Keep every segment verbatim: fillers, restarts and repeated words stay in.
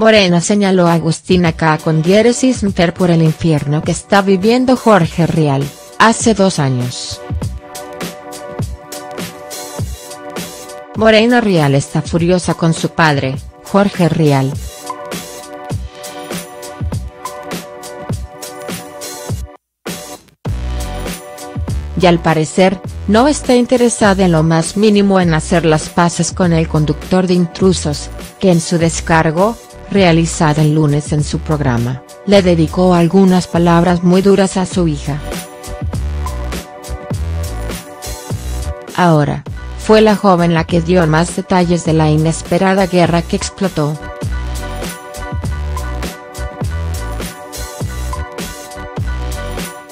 Morena señaló a Agustina K. con diéresis nter por el infierno que está viviendo Jorge Rial, hace dos años. Morena Rial está furiosa con su padre, Jorge Rial. Y al parecer, no está interesada en lo más mínimo en hacer las paces con el conductor de Intrusos, que en su descargo, realizada el lunes en su programa, le dedicó algunas palabras muy duras a su hija. Ahora, fue la joven la que dio más detalles de la inesperada guerra que explotó.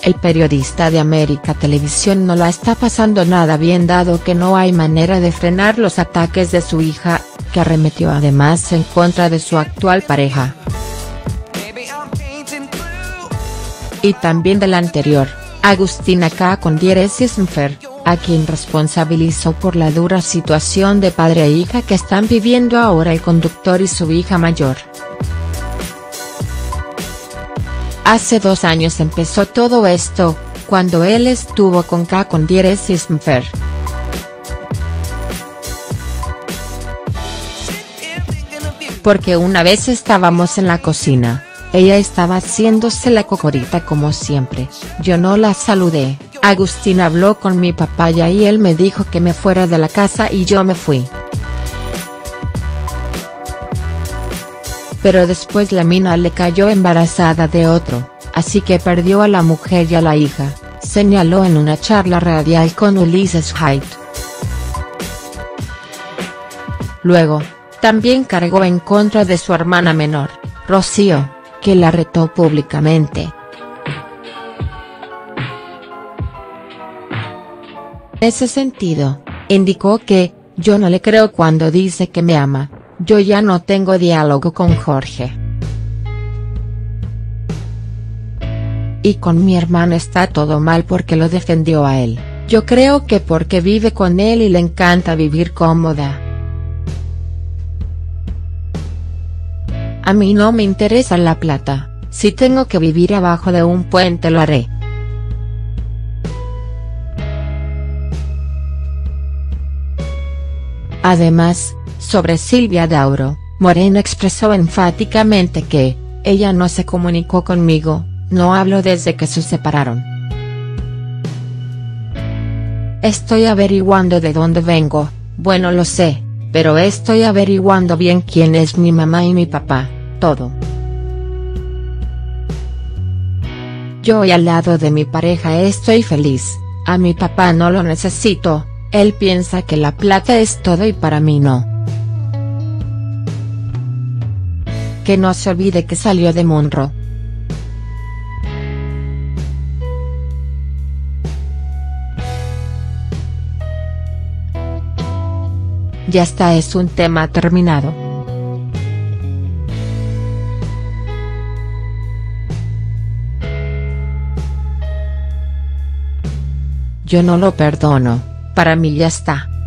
El periodista de América Televisión no la está pasando nada bien, dado que no hay manera de frenar los ataques de su hija, que arremetió además en contra de su actual pareja. Y también de la anterior, Agustina K. con diéresis nfer, a quien responsabilizó por la dura situación de padre e hija que están viviendo ahora el conductor y su hija mayor. Hace dos años empezó todo esto, cuando él estuvo con K. con diéresis nfer. Porque una vez estábamos en la cocina, ella estaba haciéndose la cocorita como siempre, yo no la saludé, Agustina habló con mi papá y ahí él me dijo que me fuera de la casa y yo me fui. Pero después la mina le cayó embarazada de otro, así que perdió a la mujer y a la hija, señaló en una charla radial con Ulises Hyde. Luego, también cargó en contra de su hermana menor, Rocío, que la retó públicamente. En ese sentido, indicó que, yo no le creo cuando dice que me ama. Yo ya no tengo diálogo con Jorge. Y con mi hermano está todo mal porque lo defendió a él, yo creo que porque vive con él y le encanta vivir cómoda. A mí no me interesa la plata, si tengo que vivir abajo de un puente lo haré. Además, sobre Silvia Dauro, Morena expresó enfáticamente que, ella no se comunicó conmigo, no hablo desde que se separaron. Estoy averiguando de dónde vengo, bueno lo sé, pero estoy averiguando bien quién es mi mamá y mi papá, todo. Yo y al lado de mi pareja estoy feliz, a mi papá no lo necesito, él piensa que la plata es todo y para mí no. Que no se olvide que salió de Monro. Ya está, es un tema terminado. Yo no lo perdono, para mí ya está.